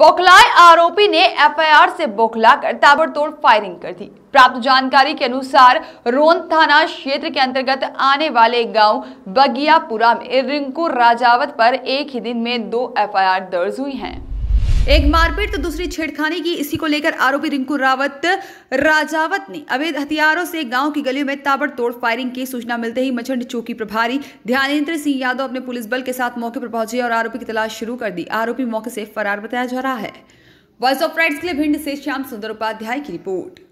बौखलाए आरोपी ने एफआईआर से बौखलाकर ताबड़तोड़ फायरिंग कर दी। प्राप्त जानकारी के अनुसार रोंद थाना क्षेत्र के अंतर्गत आने वाले गांव बगियापुरा में रिंकू राजावत पर एक ही दिन में 2 एफआईआर दर्ज हुई हैं। एक मारपीट तो दूसरी छेड़खानी की। इसी को लेकर आरोपी रिंकू राजावत ने अवैध हथियारों से गांव की गलियों में ताबड़तोड़ फायरिंग की। सूचना मिलते ही मछंड चौकी प्रभारी ध्यानेन्द्र सिंह यादव अपने पुलिस बल के साथ मौके पर पहुंचे और आरोपी की तलाश शुरू कर दी। आरोपी मौके से फरार बताया जा रहा है। वॉच ऑफ राइट्स के लिए भिण्ड से श्याम सुंदर उपाध्याय की रिपोर्ट।